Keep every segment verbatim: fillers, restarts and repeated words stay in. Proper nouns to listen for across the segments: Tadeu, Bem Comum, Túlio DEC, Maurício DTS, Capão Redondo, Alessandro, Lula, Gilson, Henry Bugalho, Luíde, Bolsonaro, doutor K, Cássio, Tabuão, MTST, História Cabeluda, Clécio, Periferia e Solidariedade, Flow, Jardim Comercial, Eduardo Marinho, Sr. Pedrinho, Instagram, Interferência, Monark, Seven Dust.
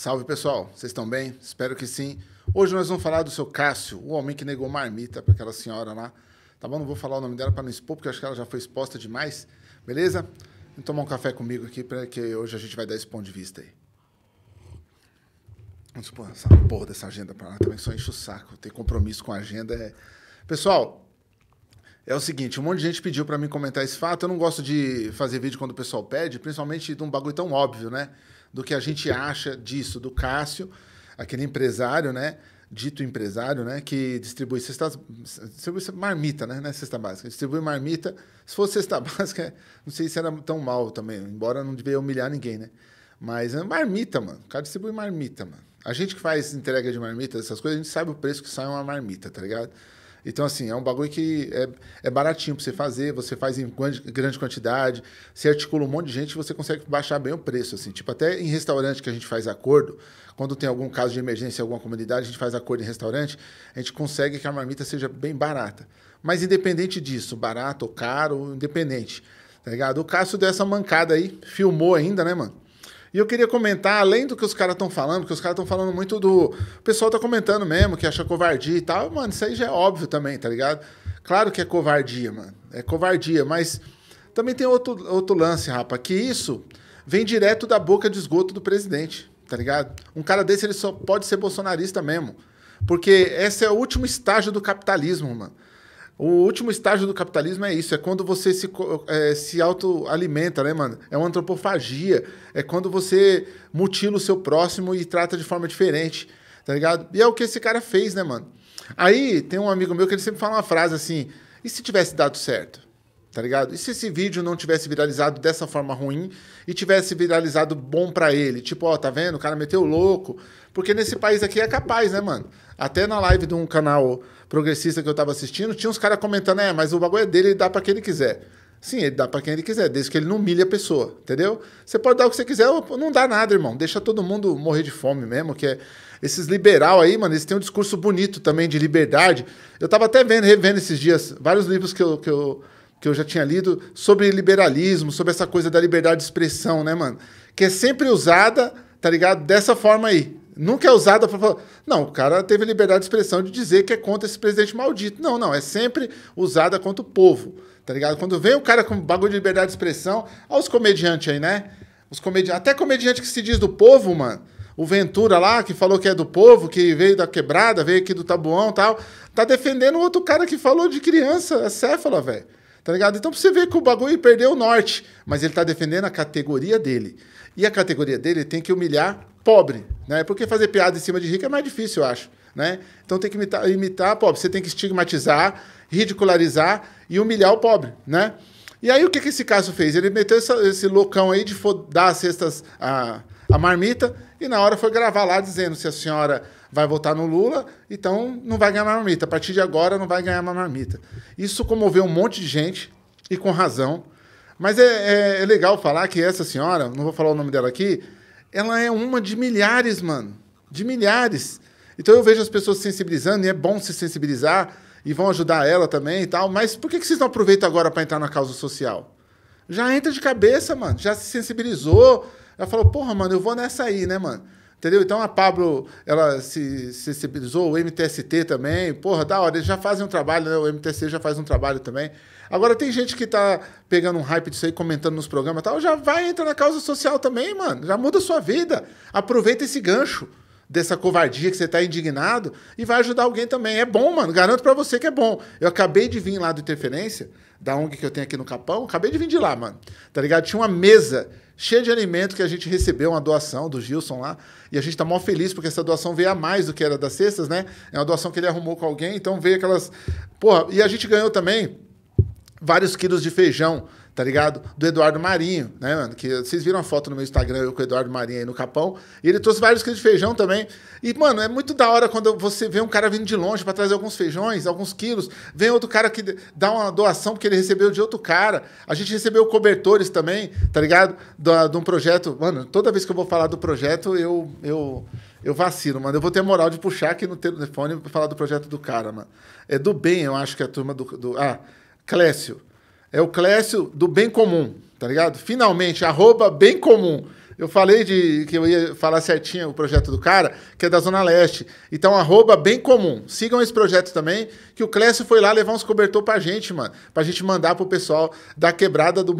Salve, pessoal. Vocês estão bem? Espero que sim. Hoje nós vamos falar do seu Cássio, o homem que negou marmita para aquela senhora lá. Tá bom? Não vou falar o nome dela para não expor, porque eu acho que ela já foi exposta demais. Beleza? Vem tomar um café comigo aqui, porque hoje a gente vai dar esse ponto de vista aí. Vamos pôr essa porra dessa agenda para lá. Também só enche o saco. Ter compromisso com a agenda é... Pessoal... É o seguinte, um monte de gente pediu para mim comentar esse fato. Eu não gosto de fazer vídeo quando o pessoal pede, principalmente de um bagulho tão óbvio, né? Do que a gente acha disso, do Cássio, aquele empresário, né? Dito empresário, né? Que distribui cestas... Distribui marmita, né? Não é cesta básica. Distribui marmita. Se fosse cesta básica, não sei se era tão mal também, embora não devia humilhar ninguém, né? Mas é marmita, mano. O cara distribui marmita, mano. A gente que faz entrega de marmita, essas coisas, a gente sabe o preço que sai uma marmita, tá ligado? Então, assim, é um bagulho que é, é baratinho para você fazer, você faz em grande quantidade, você articula um monte de gente e você consegue baixar bem o preço, assim. Tipo, até em restaurante que a gente faz acordo, quando tem algum caso de emergência em alguma comunidade, a gente faz acordo em restaurante, a gente consegue que a marmita seja bem barata. Mas independente disso, barato ou caro, independente, tá ligado? O Cássio deu essa mancada aí, filmou ainda, né, mano? E eu queria comentar, além do que os caras estão falando, porque os caras estão falando muito do... O pessoal tá comentando mesmo, que acha covardia e tal. Mano, isso aí já é óbvio também, tá ligado? Claro que é covardia, mano. É covardia, mas também tem outro, outro lance, rapa, que isso vem direto da boca de esgoto do presidente, tá ligado? Um cara desse, ele só pode ser bolsonarista mesmo. Porque esse é o último estágio do capitalismo, mano. O último estágio do capitalismo é isso, é quando você se, é, se autoalimenta, né, mano? É uma antropofagia, é quando você mutila o seu próximo e trata de forma diferente, tá ligado? E é o que esse cara fez, né, mano? Aí tem um amigo meu que ele sempre fala uma frase assim, e se tivesse dado certo, tá ligado? E se esse vídeo não tivesse viralizado dessa forma ruim e tivesse viralizado bom pra ele? Tipo, ó, tá vendo? O cara meteu louco. Porque nesse país aqui é capaz, né, mano? Até na live de um canal progressista que eu tava assistindo, tinha uns caras comentando, é, mas o bagulho é dele, ele dá pra quem ele quiser. Sim, ele dá pra quem ele quiser, desde que ele não humilhe a pessoa, entendeu? Você pode dar o que você quiser ou não dá nada, irmão. Deixa todo mundo morrer de fome mesmo, que é... Esses liberal aí, mano, eles têm um discurso bonito também de liberdade. Eu tava até vendo, revendo esses dias vários livros que eu, que eu, que eu já tinha lido sobre liberalismo, sobre essa coisa da liberdade de expressão, né, mano? Que é sempre usada, tá ligado? Dessa forma aí. Nunca é usada para falar... Não, o cara teve liberdade de expressão de dizer que é contra esse presidente maldito. Não, não, é sempre usada contra o povo, tá ligado? Quando vem o cara com bagulho de liberdade de expressão... Olha os comediantes aí, né? Os comedi... Até comediante que se diz do povo, mano. O Ventura lá, que falou que é do povo, que veio da quebrada, veio aqui do Tabuão e tal. Tá defendendo o outro cara que falou de criança, é céfala, velho. Tá ligado? Então pra você ver que o bagulho perdeu o norte. Mas ele tá defendendo a categoria dele. E a categoria dele tem que humilhar... pobre, né? Porque fazer piada em cima de rico é mais difícil, eu acho, né? Então tem que imitar, imitar pobre, você tem que estigmatizar, ridicularizar e humilhar o pobre, né? E aí o que, que esse caso fez? Ele meteu essa, esse loucão aí de dar as cestas a, a marmita e na hora foi gravar lá dizendo se a senhora vai votar no Lula, então não vai ganhar uma marmita, a partir de agora não vai ganhar uma marmita. Isso comoveu um monte de gente e com razão, mas é, é, é legal falar que essa senhora, não vou falar o nome dela aqui, ela é uma de milhares, mano. De milhares. Então eu vejo as pessoas se sensibilizando, e é bom se sensibilizar, e vão ajudar ela também e tal, mas por que vocês não aproveitam agora para entrar na causa social? Já entra de cabeça, mano. Já se sensibilizou. Ela falou, porra, mano, eu vou nessa aí, né, mano? Entendeu? Então a Pablo, ela se sensibilizou, o M T S T também. Porra, da hora, eles já fazem um trabalho, né? O M T S T já faz um trabalho também. Agora tem gente que tá pegando um hype disso aí, comentando nos programas e tal, já vai entrar na causa social também, mano. Já muda a sua vida. Aproveita esse gancho dessa covardia que você tá indignado e vai ajudar alguém também. É bom, mano. Garanto pra você que é bom. Eu acabei de vir lá do Interferência, da O N G que eu tenho aqui no Capão. Acabei de vir de lá, mano. Tá ligado? Tinha uma mesa cheia de alimento que a gente recebeu, uma doação do Gilson lá. E a gente tá mó feliz porque essa doação veio a mais do que era das cestas, né? É uma doação que ele arrumou com alguém, então veio aquelas... Porra, e a gente ganhou também... vários quilos de feijão, tá ligado? Do Eduardo Marinho, né, mano? Que vocês viram a foto no meu Instagram, eu com o Eduardo Marinho aí no Capão. E ele trouxe vários quilos de feijão também. E, mano, é muito da hora quando você vê um cara vindo de longe pra trazer alguns feijões, alguns quilos. Vem outro cara que dá uma doação porque ele recebeu de outro cara. A gente recebeu cobertores também, tá ligado? De um projeto... Mano, toda vez que eu vou falar do projeto, eu... eu... Eu vacilo, mano. Eu vou ter moral de puxar aqui no telefone pra falar do projeto do cara, mano. É do bem, eu acho que é a turma do... do... Ah... Clécio. É o Clécio do Bem Comum, tá ligado? Finalmente, arroba Bem Comum. Eu falei de, que eu ia falar certinho o projeto do cara, que é da Zona Leste. Então, arroba Bem Comum. Sigam esse projeto também, que o Clécio foi lá levar uns cobertor pra gente, mano. Pra gente mandar pro pessoal da quebrada do,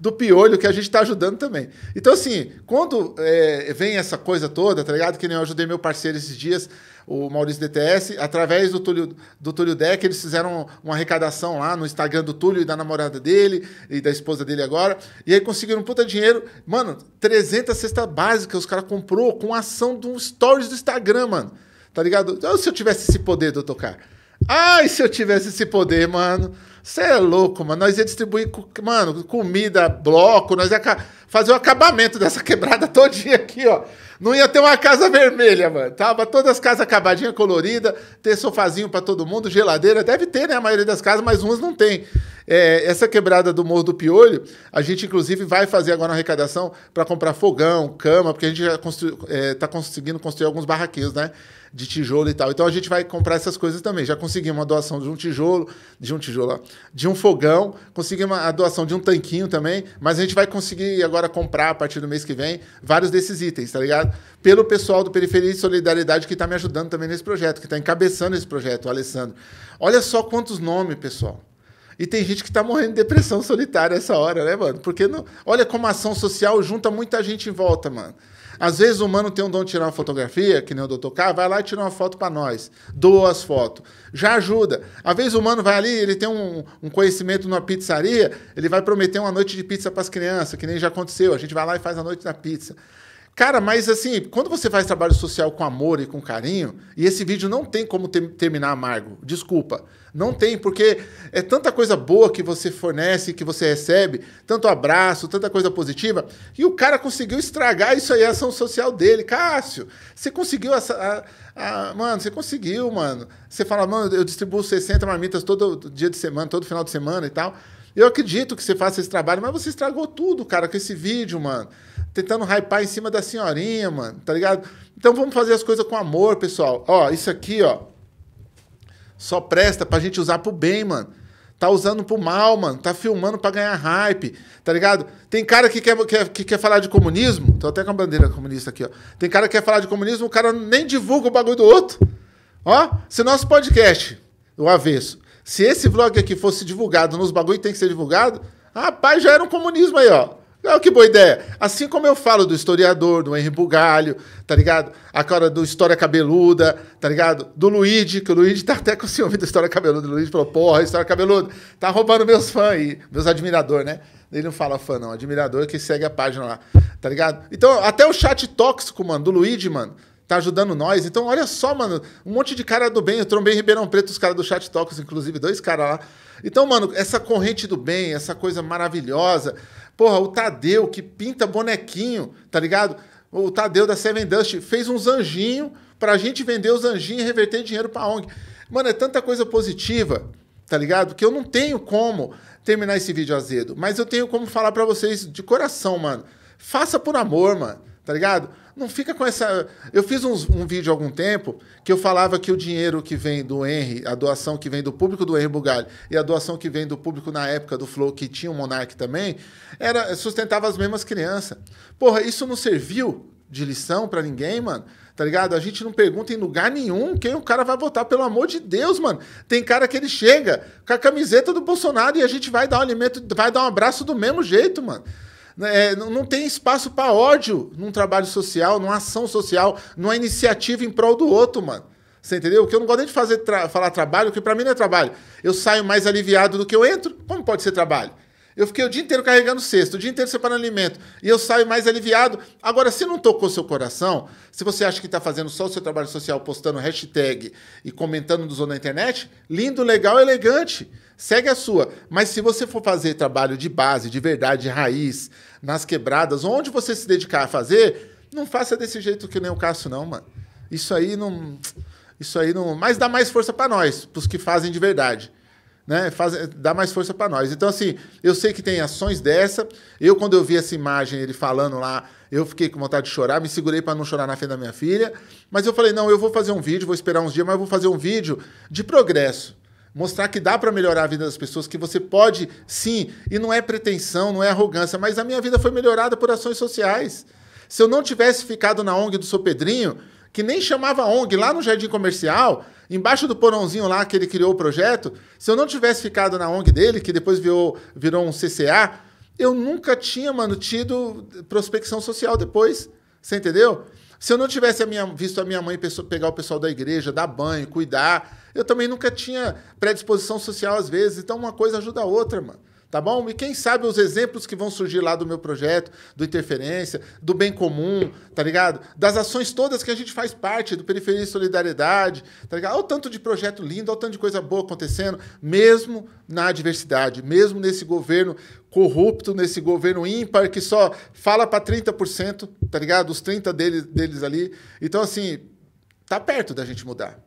do Piolho, que a gente tá ajudando também. Então, assim, quando é, vem essa coisa toda, tá ligado? Que nem eu ajudei meu parceiro esses dias, o Maurício D T S, através do Túlio, do Túlio D E C, eles fizeram uma arrecadação lá no Instagram do Túlio e da namorada dele e da esposa dele agora, e aí conseguiram um puta dinheiro, mano, trezentas cestas básicas, os caras comprou com a ação de um stories do Instagram, mano, tá ligado? Ou se eu tivesse esse poder, doutor K? Ai, se eu tivesse esse poder, mano, você é louco, mano, nós ia distribuir, mano, comida, bloco, nós ia fazer o acabamento dessa quebrada todinha aqui, ó. Não ia ter uma casa vermelha, mano. Tava todas as casas acabadinhas, coloridas, ter sofazinho para todo mundo, geladeira. Deve ter, né? A maioria das casas, mas umas não tem. É, essa quebrada do Morro do Piolho, a gente, inclusive, vai fazer agora uma arrecadação para comprar fogão, cama, porque a gente já constru... é, tá conseguindo construir alguns barraquinhos, né? De tijolo e tal. Então, a gente vai comprar essas coisas também. Já conseguimos uma doação de um tijolo, de um tijolo, ó, de um fogão. Conseguimos a doação de um tanquinho também, mas a gente vai conseguir agora comprar, a partir do mês que vem, vários desses itens, tá ligado? Pelo pessoal do Periferia e Solidariedade que está me ajudando também nesse projeto, que está encabeçando esse projeto, o Alessandro. Olha só quantos nomes, pessoal. E tem gente que está morrendo de depressão solitária essa hora, né, mano? Porque não... olha como a ação social junta muita gente em volta, mano. Às vezes o humano tem um dom de tirar uma fotografia, que nem o doutor K, vai lá e tira uma foto para nós, doa as fotos, já ajuda. Às vezes o humano vai ali, ele tem um, um conhecimento numa pizzaria, ele vai prometer uma noite de pizza para as crianças, que nem já aconteceu, a gente vai lá e faz a noite da pizza. Cara, mas assim, quando você faz trabalho social com amor e com carinho, e esse vídeo não tem como ter, terminar amargo, desculpa, não tem, porque é tanta coisa boa que você fornece, que você recebe, tanto abraço, tanta coisa positiva, e o cara conseguiu estragar isso aí, a ação social dele. Cássio, você conseguiu essa... A, a, mano, você conseguiu, mano. Você fala, mano, eu distribuo sessenta marmitas todo dia de semana, todo final de semana e tal. Eu acredito que você faça esse trabalho, mas você estragou tudo, cara, com esse vídeo, mano. Tentando hypar em cima da senhorinha, mano, tá ligado? Então vamos fazer as coisas com amor, pessoal. Ó, isso aqui, ó, só presta pra gente usar pro bem, mano. Tá usando pro mal, mano. Tá filmando pra ganhar hype, tá ligado? Tem cara que quer, quer, que quer falar de comunismo, tô até com a bandeira comunista aqui, ó. Tem cara que quer falar de comunismo, o cara nem divulga o bagulho do outro. Ó, se nosso podcast, o avesso, se esse vlog aqui fosse divulgado nos bagulho que tem que ser divulgado, rapaz, já era um comunismo aí, ó. Olha que boa ideia. Assim como eu falo do historiador, do Henry Bugalho, tá ligado? A cara do História Cabeluda, tá ligado? Do Luíde, que o Luíde tá até com ciúme da História Cabeluda. O Luíde falou, porra, História Cabeluda, tá roubando meus fãs aí, meus admiradores, né? Ele não fala fã, não. Admirador que segue a página lá, tá ligado? Então, até o chat tóxico, mano, do Luíde, mano, tá ajudando nós. Então, olha só, mano, um monte de cara do bem. Eu trombei em Ribeirão Preto os caras do chat tóxico, inclusive, dois caras lá. Então, mano, essa corrente do bem, essa coisa maravilhosa... Porra, o Tadeu, que pinta bonequinho, tá ligado? O Tadeu da Seven Dust fez uns anjinhos pra gente vender os anjinhos e reverter dinheiro pra ONG. Mano, é tanta coisa positiva, tá ligado? Que eu não tenho como terminar esse vídeo azedo. Mas eu tenho como falar pra vocês de coração, mano. Faça por amor, mano, tá ligado? Não fica com essa... Eu fiz uns, um vídeo há algum tempo que eu falava que o dinheiro que vem do Henry, a doação que vem do público do Henry Bugalho e a doação que vem do público na época do Flow, que tinha o Monark também, era, sustentava as mesmas crianças. Porra, isso não serviu de lição pra ninguém, mano, tá ligado? A gente não pergunta em lugar nenhum quem o cara vai votar, pelo amor de Deus, mano. Tem cara que ele chega com a camiseta do Bolsonaro e a gente vai dar um alimento, vai dar um abraço do mesmo jeito, mano. É, não tem espaço para ódio num trabalho social, numa ação social, numa iniciativa em prol do outro, mano. Você entendeu? Que eu não gosto nem de fazer tra falar trabalho, porque para mim não é trabalho. Eu saio mais aliviado do que eu entro. Como pode ser trabalho? Eu fiquei o dia inteiro carregando cesto, o dia inteiro separando alimento, e eu saio mais aliviado. Agora, se não tocou seu coração, se você acha que está fazendo só o seu trabalho social, postando hashtag e comentando nos outros na internet, lindo, legal, elegante, segue a sua. Mas se você for fazer trabalho de base, de verdade, de raiz, nas quebradas, onde você se dedicar a fazer, não faça desse jeito que nem o Cássio, não, mano. Isso aí não... Isso aí não... Mas dá mais força para nós, para os que fazem de verdade. Né? Faz, dá mais força para nós. Então, assim, eu sei que tem ações dessa. Eu, quando eu vi essa imagem, ele falando lá, eu fiquei com vontade de chorar, me segurei para não chorar na frente da minha filha. Mas eu falei, não, eu vou fazer um vídeo, vou esperar uns dias, mas eu vou fazer um vídeo de progresso. Mostrar que dá para melhorar a vida das pessoas, que você pode, sim, e não é pretensão, não é arrogância, mas a minha vida foi melhorada por ações sociais. Se eu não tivesse ficado na ONG do senhor Pedrinho, que nem chamava ONG, lá no Jardim Comercial, embaixo do porãozinho lá que ele criou o projeto, se eu não tivesse ficado na ONG dele, que depois virou, virou um C C A, eu nunca tinha, mano, tido prospecção social depois, você entendeu? Se eu não tivesse a minha, visto a minha mãe pegar o pessoal da igreja, dar banho, cuidar, eu também nunca tinha predisposição social às vezes. Então, uma coisa ajuda a outra, mano. Tá bom? E quem sabe os exemplos que vão surgir lá do meu projeto, do Interferência, do Bem Comum, tá ligado? Das ações todas que a gente faz parte, do Periferia e Solidariedade, tá ligado? Olha o tanto de projeto lindo, olha o tanto de coisa boa acontecendo, mesmo na adversidade, mesmo nesse governo corrupto, nesse governo ímpar, que só fala para trinta por cento, tá ligado? Os trinta por cento deles, deles ali. Então, assim, tá perto da gente mudar.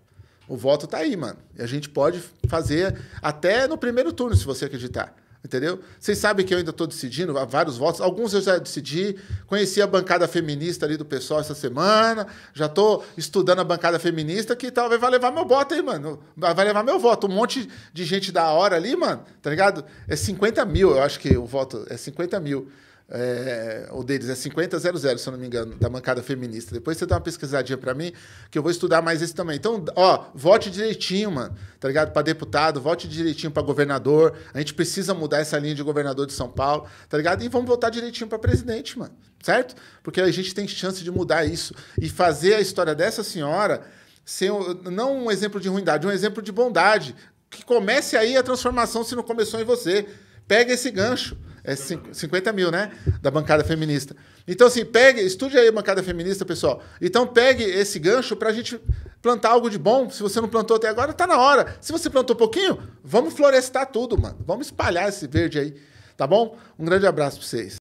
O voto tá aí, mano. E a gente pode fazer até no primeiro turno, se você acreditar. Entendeu? Vocês sabem que eu ainda estou decidindo, há vários votos, alguns eu já decidi, conheci a bancada feminista ali do pessoal essa semana, já estou estudando a bancada feminista, que talvez vai levar meu voto aí, mano, vai levar meu voto, um monte de gente da hora ali, mano, tá ligado? É cinquenta mil, eu acho que o voto é cinquenta mil, é, o deles é cinquenta mil, se eu não me engano, da bancada feminista. Depois você dá uma pesquisadinha para mim, que eu vou estudar mais esse também. Então, ó, vote direitinho, mano, tá ligado? Para deputado, vote direitinho para governador. A gente precisa mudar essa linha de governador de São Paulo, tá ligado? E vamos votar direitinho para presidente, mano, certo? Porque a gente tem chance de mudar isso e fazer a história dessa senhora ser não um exemplo de ruindade, um exemplo de bondade. Que comece aí a transformação, se não começou em você. Pega esse gancho. É cinquenta mil, né? Da bancada feminista. Então, assim, pegue, estude aí a bancada feminista, pessoal. Então, pegue esse gancho para a gente plantar algo de bom. Se você não plantou até agora, tá na hora. Se você plantou pouquinho, vamos florestar tudo, mano. Vamos espalhar esse verde aí, tá bom? Um grande abraço para vocês.